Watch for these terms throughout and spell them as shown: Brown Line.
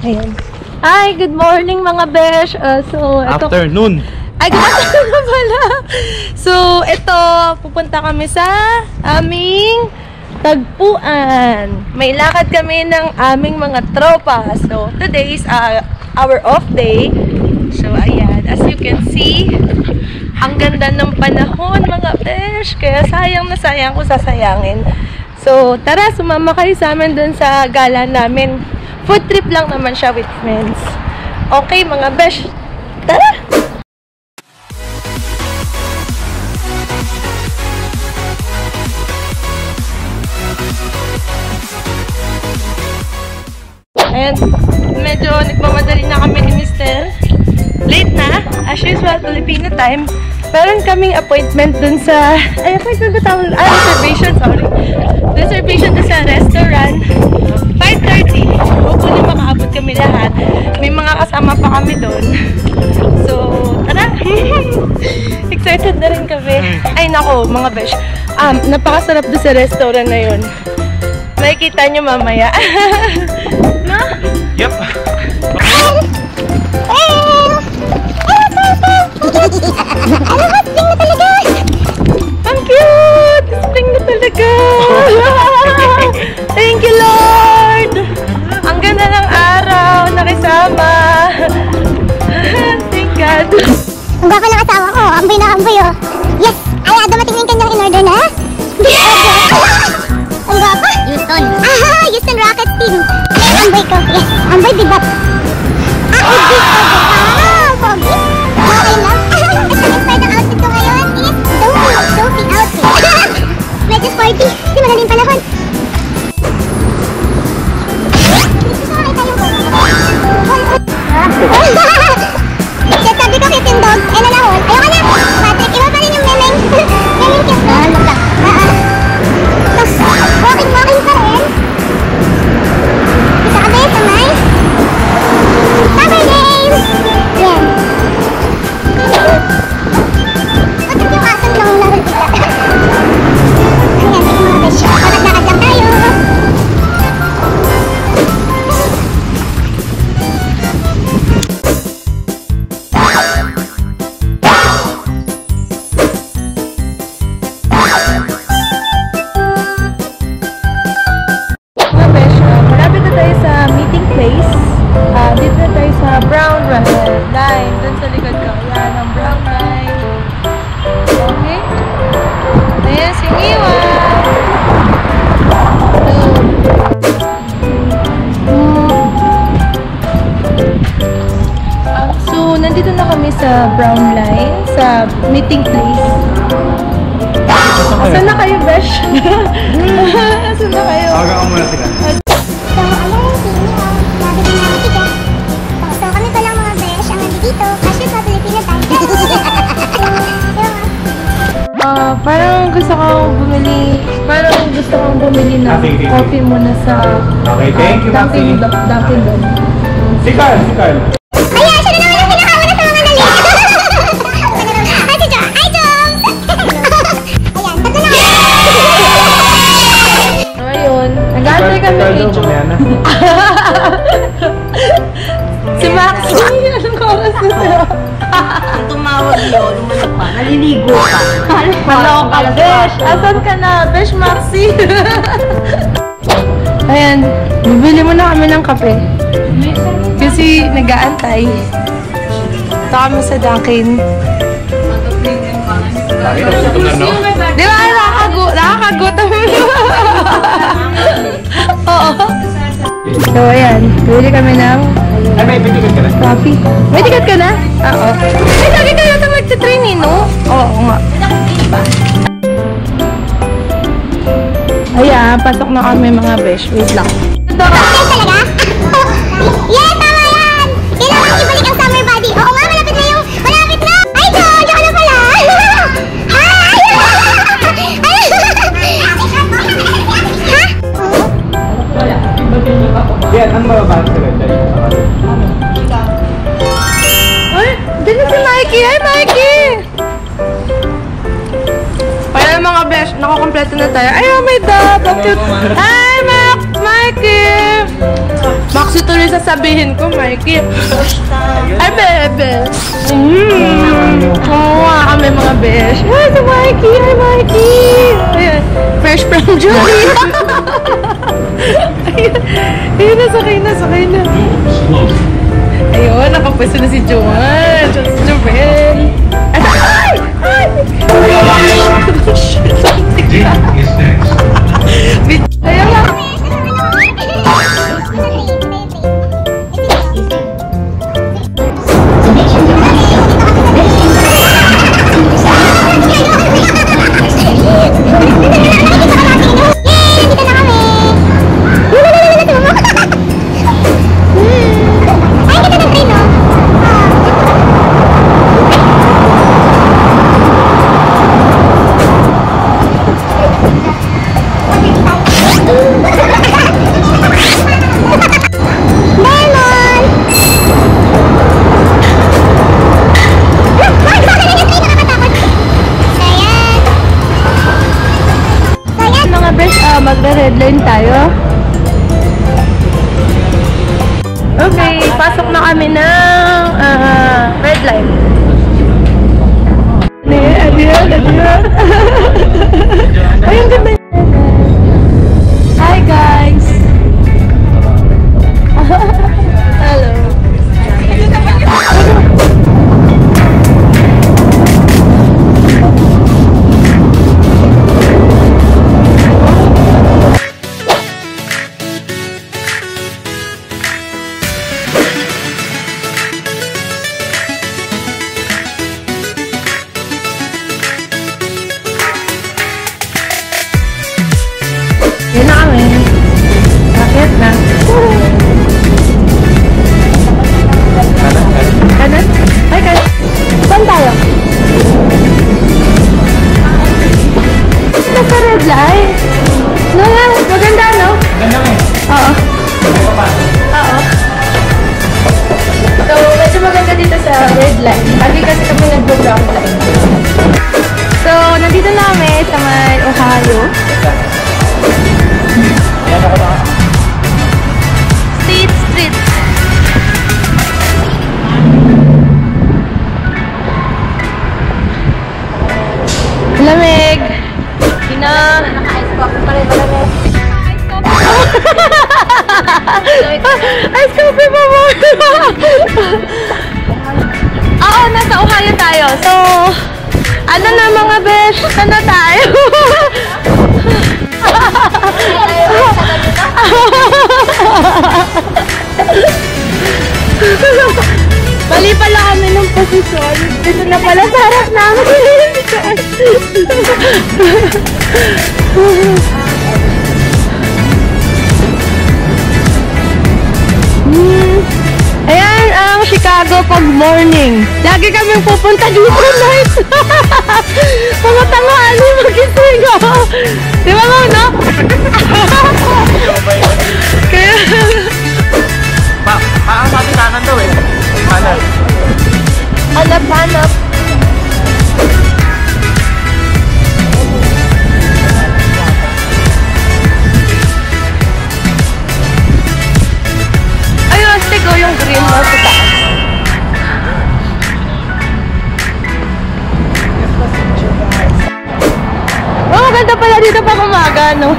Ayan. Ay, good morning mga besh. Afternoon. Ay, good afternoon pala. So, ito, pupunta kami sa aming tagpuan. May lakad kami ng aming mga tropa. So, today is our off day. So, ayan. As you can see, ang ganda ng panahon mga besh. Kaya sayang na sayang ko sasayangin. So, tara, sumama kayo sa amin dun sa gala namin. Food trip lang naman siya with friends. Okay mga besh, tara! Ayan, medyo nagmamadali na kami ni Mr. Late na, as usual, Filipino time. Meron kaming appointment dun sa, ay, appointment ba tawag? Ah, reservation, sorry. Reservation dun sa restaurant. 5:30. Hopefully makaabot kami lahat. May mga kasama pa kami dun. So, tara! Excited na rin kami. Ay, nako, mga besh. Napakasarap dun sa restaurant na yun. Makikita nyo mamaya. Ma? Yup. Ang cute! Spring na talaga! Thank you, Lord! Ang ganda ng araw. Nakisama. Thank God. Ang baka ng asawa ko. Ambay na ambay, oh. Yes! Ay, dumating na yung kanyang in-order na. Yes! Ang baka? Houston. Aha! Houston Rocket Team. Ambay ko. Yes! Ambay, di ba? Ako, di ba? Ah! Pogi! I love it! Ang outfit ko ngayon is dopey outfit. Medyo sporty, hindi magaling panahon. Kasi sabi ko kay Tindog, eh nanahol. Ayoko na! Patrick, iba pa rin yung memeng. Memeng kiss ko. Tapos, walking-walking pa rin. Isa ka ba yung kamay? Summer game! Yan. Brown Line, dun sa likod ko. Ayan, ang Brown Line. Okay? Ayan, singiwan! So, nandito na kami sa Brown Line, sa meeting place. Saan na kayo, besh? Saan na kayo? Aga ka muna sila. Parang gusto kong bumili, ng coffee muna sa Dunkin' Donuts. Si Carl, Ayan, siya na naman ang pinahawa na sa mga dali. Ay, si Joms! Hi, Joms! Ayan, tatlo na kami. Ayun, nag-aantay kami kay Joms. Si Maxie, anong oras na sa'yo? Tumawag yun, lumanap pa, naliligo pa. Maloko ka, besh! Asan ka na? Besh, Maxi! Ayan, bibili mo na kami ng kape. Kasi nag-aantay. Ito kami sa Dunkin'. Di ba? Nakakagutom mo. Oo. So, ayan. Bibili kami ng coffee. May ticket ka na? Oo. Ay, lagi kayo na magte-train eh, no? Oo nga. Ayan, pasok na kami mga besh. Wait lang. Bakit talaga? Yes, tama yan! Kailangan ibalik ang summer body. Oo nga, malapit na yung... Malapit na! Ay, John! Ako na pala! Hi! Ha? Yan, ang mababaan sa ganda yung summer. Ay, dyan na si Mikey! Hi, Mikey! Mga besh, nakukompleto na tayo. Ay, oh my God! Ang cute! Hi, Max! Mikey! Maxi tuloy sasabihin ko, Mikey. Ay, bebe. Kawawa kami mga besh. Ay, si Mikey. Ay, Mikey. Ayan. Fresh from Julie. Ayun, nasakay na, sakay na. Ayun, nakapwesto na si Joanne. Just Joel. Ay! Ay! Ayan lang. Magre-red line tayo. Okay, pasok na kami ng red line. Adiyan, adiyan. Ayun, ganda. Hi, guys. Hello. Ice coffee pa mo! Oo, nasa Ohio tayo. So, ano na mga besh? Ano tayo? Bali pala kami ng posisyon. Dito na pala sa harap namin. Ayan ang Chicago pag morning. Lagi kaming pupunta dito night. Pangatangaan yung magising ako. Di ba mo, no? Kaya... Paasapitanan daw eh. Hanap. Hanap, hanap. Yung green mo sa taas. Oh, ganda pala dito pang umaga, no?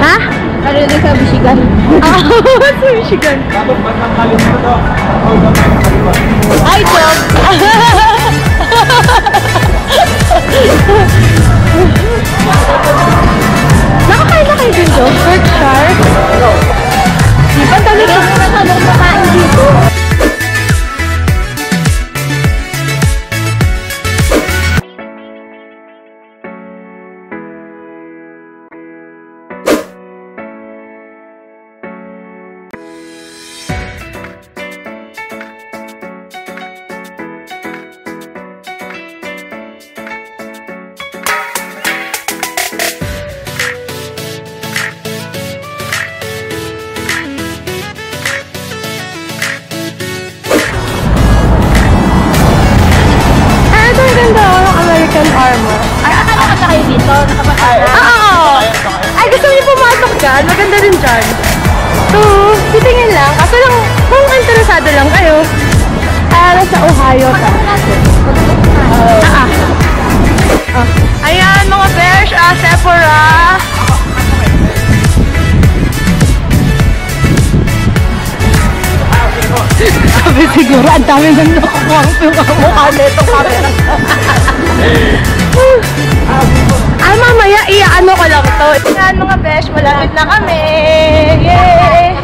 Ha? Ano dito sa Michigan? Ah, sa Michigan. Ay, job! Nakakain na kayo dito? Berkshire? Di ba talaga masyadong makain dito? dyan. So, titingin lang. Kaso lang, kung interesado lang kayo, nasa Ohio pa. Ayan, mga bears, Sephora. Sabi siguro, ang dami nang nakukuha ang mukha nito camera. Mamaya, iaano ko lang to. Ayan, mga besh, malapit na kami. Yay!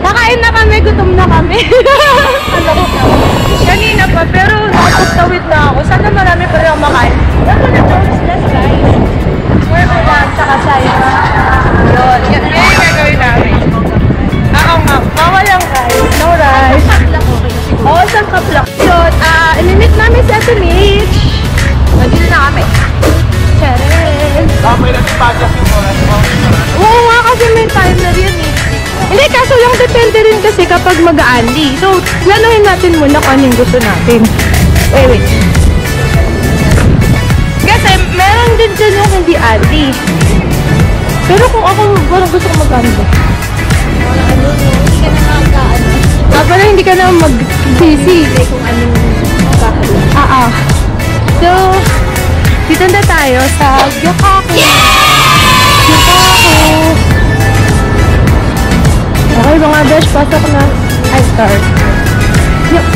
Nakain na kami, gutom na kami. Kanina pa, pero nakapagtawid na ako. Sana marami pa rin makain. Pero na tourist less, guys. We're on that, tsaka sa'yo. Yun, yun yung gagawin namin. Ako nga, bawal lang, guys. No rice. Oo, sa kaplak. Yun, inimit namin sa Sunich. Nandito na kami. May nagpagkas yung oras mo? Oo nga, kasi may timer yun eh. Hindi, kaso lang depende rin kasi kapag mag-aandi. So, planuhin natin muna kung anong gusto natin. Wait. Kasi meron din dyan yung hindi aandi. Pero kung ako, walang gusto ko mag-aandi. Hindi ka na mag-aandi. Kapag hindi ka na mag-sisi. Kung anong mag-aandi. So, dito na tayo sa Yokaku. Okay mga besh, pasok na. I start. Yup.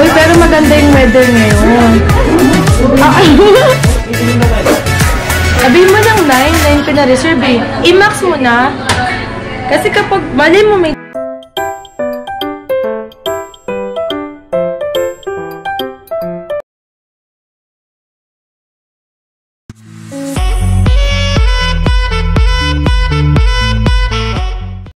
Uy, pero maganda yung weather ngayon. Sabihin mo lang 9 pina-reserve eh. I-max mo na. Kasi kapag, bali mo may